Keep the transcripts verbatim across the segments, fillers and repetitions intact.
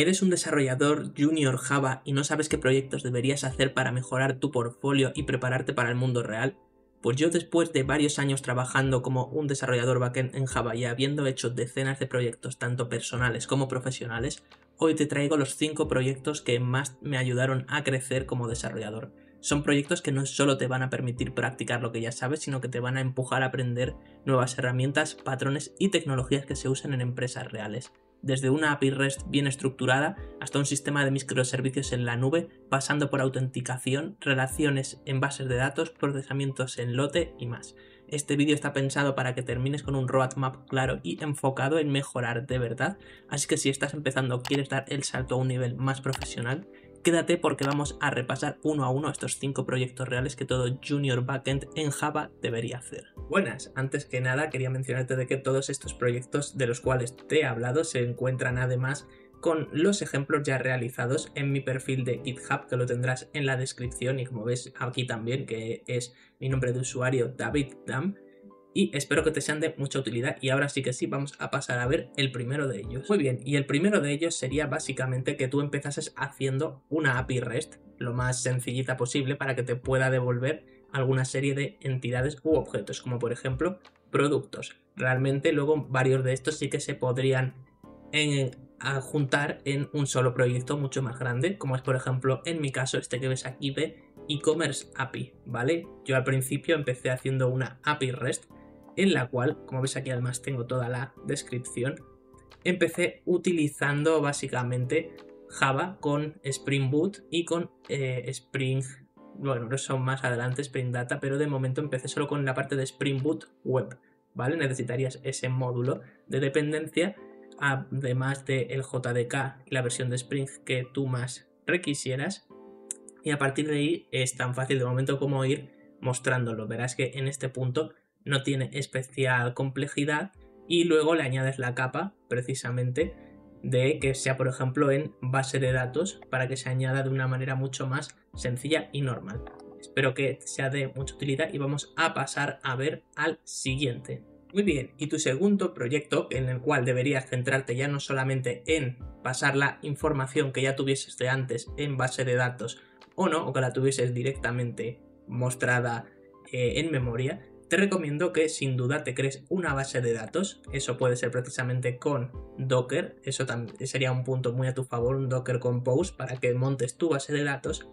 ¿Eres un desarrollador junior Java y no sabes qué proyectos deberías hacer para mejorar tu portfolio y prepararte para el mundo real? Pues yo, después de varios años trabajando como un desarrollador backend en Java y habiendo hecho decenas de proyectos tanto personales como profesionales, hoy te traigo los cinco proyectos que más me ayudaron a crecer como desarrollador. Son proyectos que no solo te van a permitir practicar lo que ya sabes, sino que te van a empujar a aprender nuevas herramientas, patrones y tecnologías que se usan en empresas reales. Desde una A P I REST bien estructurada hasta un sistema de microservicios en la nube, pasando por autenticación, relaciones en bases de datos, procesamientos en lote y más. Este vídeo está pensado para que termines con un roadmap claro y enfocado en mejorar de verdad, así que si estás empezando o quieres dar el salto a un nivel más profesional, quédate porque vamos a repasar uno a uno estos cinco proyectos reales que todo junior backend en Java debería hacer. Buenas, antes que nada quería mencionarte de que todos estos proyectos de los cuales te he hablado se encuentran además con los ejemplos ya realizados en mi perfil de GitHub, que lo tendrás en la descripción, y como ves aquí también, que es mi nombre de usuario, David-D A M. Y espero que te sean de mucha utilidad, y ahora sí que sí vamos a pasar a ver el primero de ellos. Muy bien, y el primero de ellos sería básicamente que tú empezases haciendo una A P I REST lo más sencillita posible para que te pueda devolver alguna serie de entidades u objetos, como por ejemplo productos. Realmente luego varios de estos sí que se podrían en, a juntar en un solo proyecto mucho más grande, como es por ejemplo en mi caso este que ves aquí de e-commerce A P I, ¿vale? Yo al principio empecé haciendo una A P I REST, en la cual, como ves aquí además tengo toda la descripción, empecé utilizando básicamente Java con Spring Boot y con eh, Spring, bueno, no son más adelante Spring Data, pero de momento empecé solo con la parte de Spring Boot Web, ¿vale? Necesitarías ese módulo de dependencia, además del J D K y la versión de Spring que tú más requisieras, y a partir de ahí es tan fácil de momento como ir mostrándolo. Verás que en este punto no tiene especial complejidad, y luego le añades la capa precisamente de que sea, por ejemplo, en base de datos para que se añada de una manera mucho más sencilla y normal. Espero que sea de mucha utilidad y vamos a pasar a ver al siguiente. Muy bien, y tu segundo proyecto, en el cual deberías centrarte ya no solamente en pasar la información que ya tuvieses de antes en base de datos o no, o que la tuvieses directamente mostrada eh, en memoria, te recomiendo que sin duda te crees una base de datos. Eso puede ser precisamente con Docker, eso también sería un punto muy a tu favor, un Docker Compose, para que montes tu base de datos.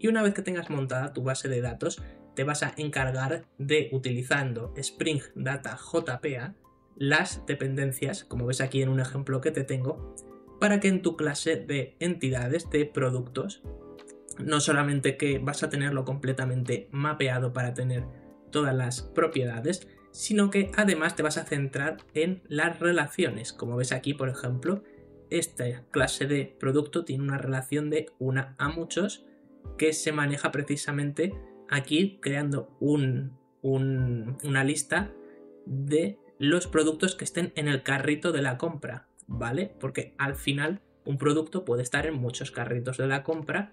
Y una vez que tengas montada tu base de datos, te vas a encargar de, utilizando Spring Data J P A, las dependencias, como ves aquí en un ejemplo que te tengo, para que en tu clase de entidades de productos, no solamente que vas a tenerlo completamente mapeado para tener todas las propiedades, sino que además te vas a centrar en las relaciones. Como ves aquí, por ejemplo, esta clase de producto tiene una relación de una a muchos que se maneja precisamente aquí creando un, un, una lista de los productos que estén en el carrito de la compra, ¿vale? Porque al final un producto puede estar en muchos carritos de la compra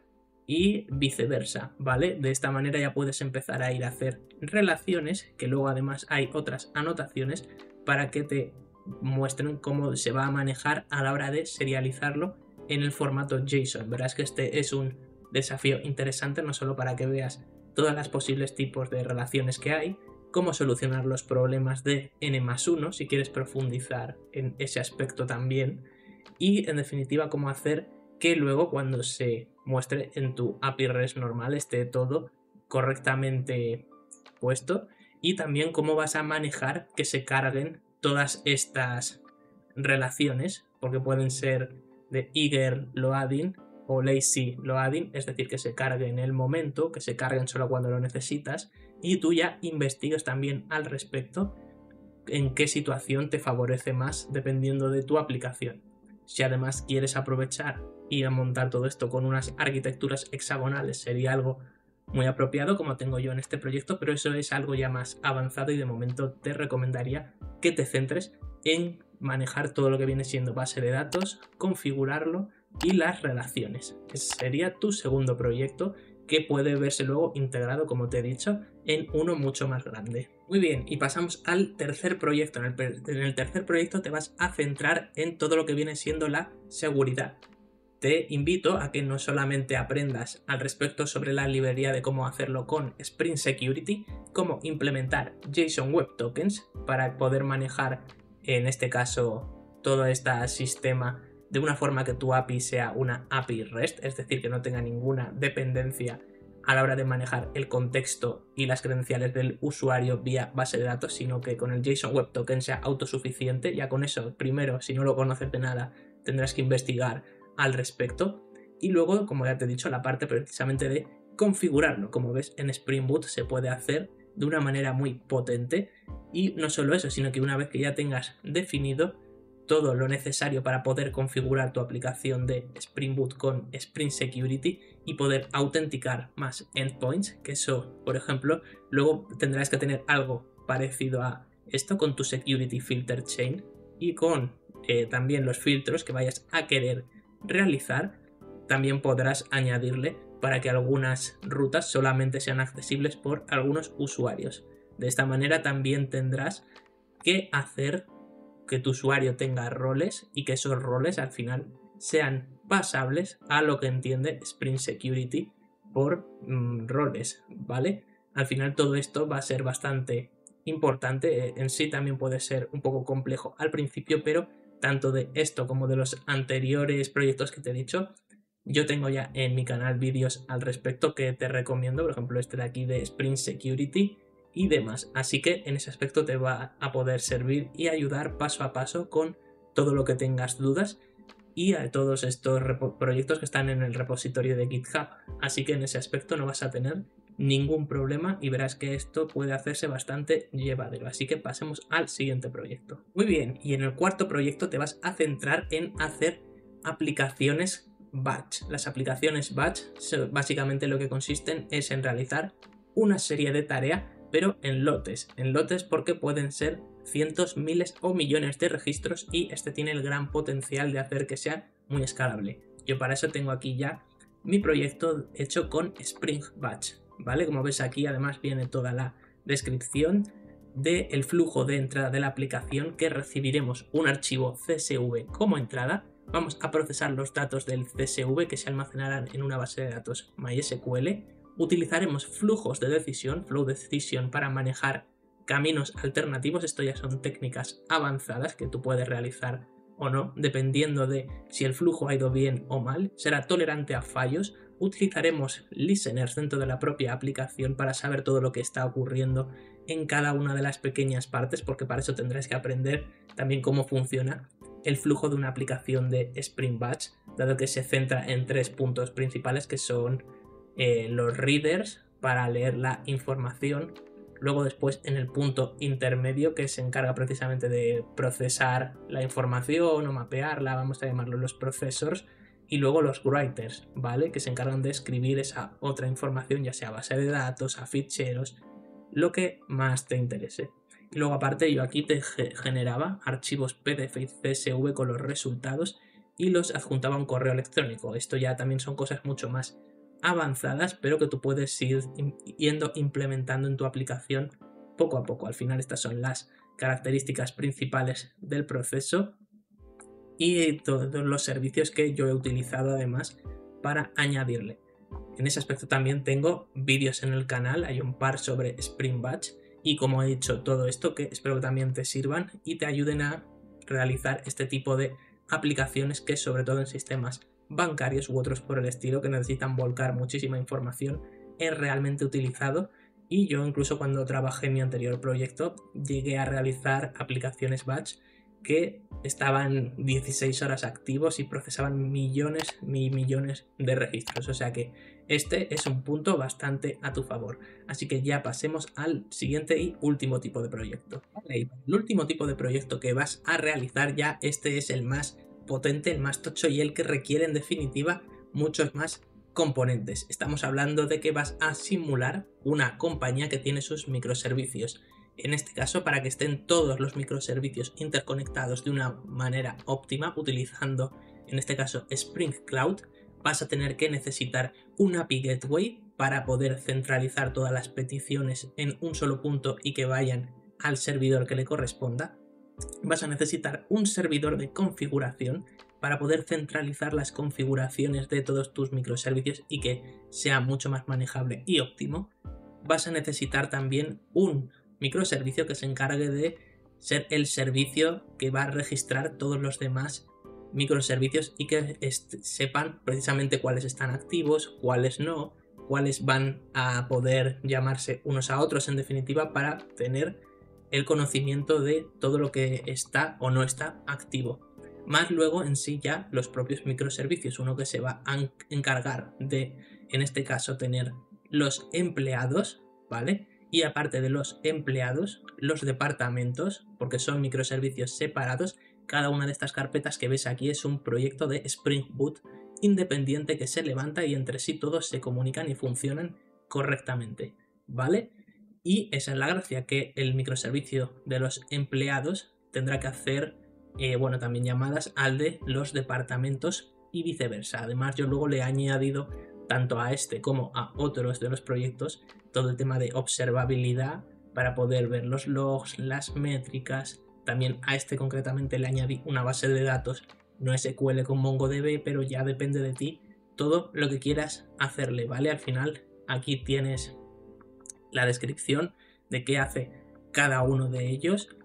y viceversa, ¿vale? De esta manera ya puedes empezar a ir a hacer relaciones, que luego además hay otras anotaciones para que te muestren cómo se va a manejar a la hora de serializarlo en el formato JSON. Verás que este es un desafío interesante, no solo para que veas todas las posibles tipos de relaciones que hay, cómo solucionar los problemas de ene más uno, si quieres profundizar en ese aspecto también, y en definitiva cómo hacer que luego cuando se muestre en tu A P I REST normal esté todo correctamente puesto, y también cómo vas a manejar que se carguen todas estas relaciones, porque pueden ser de eager loading o lazy loading, es decir, que se cargue en el momento, que se carguen solo cuando lo necesitas, y tú ya investigas también al respecto en qué situación te favorece más dependiendo de tu aplicación. Si además quieres aprovechar y a montar todo esto con unas arquitecturas hexagonales, sería algo muy apropiado como tengo yo en este proyecto, pero eso es algo ya más avanzado y de momento te recomendaría que te centres en manejar todo lo que viene siendo base de datos, configurarlo y las relaciones. Ese sería tu segundo proyecto, que puede verse luego integrado, como te he dicho, en uno mucho más grande. Muy bien, y pasamos al tercer proyecto. En el, en el tercer proyecto te vas a centrar en todo lo que viene siendo la seguridad. te invito a que no solamente aprendas al respecto sobre la librería de cómo hacerlo con Spring Security, cómo implementar JSON Web Tokens para poder manejar, en este caso, todo este sistema de una forma que tu A P I sea una A P I REST, es decir, que no tenga ninguna dependencia a la hora de manejar el contexto y las credenciales del usuario vía base de datos, sino que con el JSON Web Token sea autosuficiente. Ya con eso, primero, si no lo conoces de nada, tendrás que investigar al respecto. Y luego, como ya te he dicho, la parte precisamente de configurarlo. Como ves, en Spring Boot se puede hacer de una manera muy potente. Y no solo eso, sino que una vez que ya tengas definido todo lo necesario para poder configurar tu aplicación de Spring Boot con Spring Security y poder autenticar más endpoints, que eso, por ejemplo, luego tendrás que tener algo parecido a esto con tu Security Filter Chain y con eh, también los filtros que vayas a querer realizar. También podrás añadirle para que algunas rutas solamente sean accesibles por algunos usuarios. De esta manera también tendrás que hacer que tu usuario tenga roles y que esos roles al final sean pasables a lo que entiende Spring Security por mmm, roles, ¿vale? Al final todo esto va a ser bastante importante, en sí también puede ser un poco complejo al principio, pero tanto de esto como de los anteriores proyectos que te he dicho, yo tengo ya en mi canal vídeos al respecto que te recomiendo, por ejemplo este de aquí de Spring Security y demás, así que en ese aspecto te va a poder servir y ayudar paso a paso con todo lo que tengas dudas y a todos estos proyectos que están en el repositorio de GitHub, así que en ese aspecto no vas a tener ningún problema y verás que esto puede hacerse bastante llevadero, así que pasemos al siguiente proyecto. Muy bien, y en el cuarto proyecto te vas a centrar en hacer aplicaciones batch. Las aplicaciones batch básicamente lo que consisten es en realizar una serie de tareas pero en lotes, en lotes porque pueden ser cientos, miles o millones de registros y este tiene el gran potencial de hacer que sea muy escalable. Yo para eso tengo aquí ya mi proyecto hecho con Spring Batch, ¿vale? Como ves aquí además viene toda la descripción del flujo de entrada de la aplicación que recibiremos un archivo C S V como entrada, vamos a procesar los datos del C S V que se almacenarán en una base de datos MySQL, utilizaremos flujos de decisión, flow decision, para manejar caminos alternativos. Esto ya son técnicas avanzadas que tú puedes realizar o no, dependiendo de si el flujo ha ido bien o mal. Será tolerante a fallos. Utilizaremos listeners dentro de la propia aplicación para saber todo lo que está ocurriendo en cada una de las pequeñas partes, porque para eso tendrás que aprender también cómo funciona el flujo de una aplicación de Spring Batch, dado que se centra en tres puntos principales que son Eh, los readers para leer la información, luego después en el punto intermedio que se encarga precisamente de procesar la información o mapearla, vamos a llamarlo los processors, y luego los writers, ¿vale? Que se encargan de escribir esa otra información, ya sea a base de datos, a ficheros, lo que más te interese. Y luego aparte yo aquí te generaba archivos P D F y C S V con los resultados y los adjuntaba a un correo electrónico. Esto ya también son cosas mucho más avanzadas, pero que tú puedes ir yendo implementando en tu aplicación poco a poco. Al final estas son las características principales del proceso y todos los servicios que yo he utilizado además para añadirle. En ese aspecto también tengo vídeos en el canal, hay un par sobre Spring Batch y como he dicho todo esto que espero que también te sirvan y te ayuden a realizar este tipo de aplicaciones que sobre todo en sistemas bancarios u otros por el estilo que necesitan volcar muchísima información es realmente utilizado. Y yo incluso cuando trabajé en mi anterior proyecto llegué a realizar aplicaciones batch que estaban dieciséis horas activos y procesaban millones y millones de registros, o sea que este es un punto bastante a tu favor. Así que ya pasemos al siguiente y último tipo de proyecto. Vale, el último tipo de proyecto que vas a realizar ya, este es el más potente, el más tocho y el que requiere en definitiva muchos más componentes. Estamos hablando de que vas a simular una compañía que tiene sus microservicios. En este caso, para que estén todos los microservicios interconectados de una manera óptima, utilizando en este caso Spring Cloud, vas a tener que necesitar un A P I Gateway para poder centralizar todas las peticiones en un solo punto y que vayan al servidor que le corresponda. Vas a necesitar un servidor de configuración para poder centralizar las configuraciones de todos tus microservicios y que sea mucho más manejable y óptimo, vas a necesitar también un microservicio que se encargue de ser el servicio que va a registrar todos los demás microservicios y que sepan precisamente cuáles están activos, cuáles no, cuáles van a poder llamarse unos a otros, en definitiva, para tener el conocimiento de todo lo que está o no está activo. Más luego en sí ya los propios microservicios, uno que se va a encargar de, en este caso, tener los empleados, ¿vale? Y aparte de los empleados, los departamentos, porque son microservicios separados. Cada una de estas carpetas que ves aquí es un proyecto de Spring Boot independiente que se levanta y entre sí todos se comunican y funcionan correctamente, ¿vale? Y esa es la gracia, que el microservicio de los empleados tendrá que hacer, eh, bueno, también llamadas al de los departamentos y viceversa. Además, yo luego le he añadido tanto a este como a otros de los proyectos todo el tema de observabilidad para poder ver los logs, las métricas. También a este concretamente le añadí una base de datos, no S Q L con MongoDB, pero ya depende de ti todo lo que quieras hacerle, ¿vale? Al final aquí tienes la descripción de qué hace cada uno de ellos.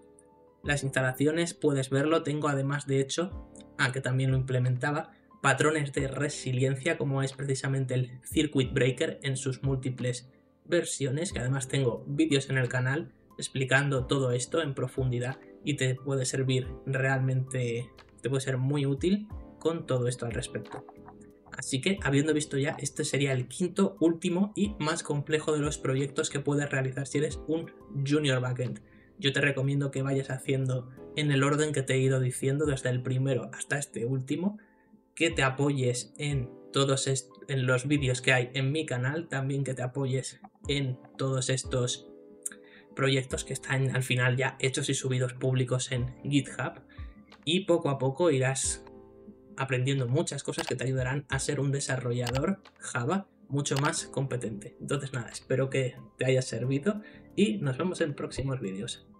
Las instalaciones puedes verlo, tengo además de hecho, ah, que también lo implementaba, patrones de resiliencia como es precisamente el Circuit Breaker en sus múltiples versiones, que además tengo vídeos en el canal explicando todo esto en profundidad y te puede servir realmente, te puede ser muy útil con todo esto al respecto. Así que, habiendo visto ya, este sería el quinto, último y más complejo de los proyectos que puedes realizar si eres un junior backend. Yo te recomiendo que vayas haciendo en el orden que te he ido diciendo, desde el primero hasta este último, que te apoyes en todos en los vídeos que hay en mi canal, también que te apoyes en todos estos proyectos que están al final ya hechos y subidos públicos en GitHub, y poco a poco irás aprendiendo muchas cosas que te ayudarán a ser un desarrollador Java mucho más competente. Entonces nada, espero que te haya servido y nos vemos en próximos vídeos.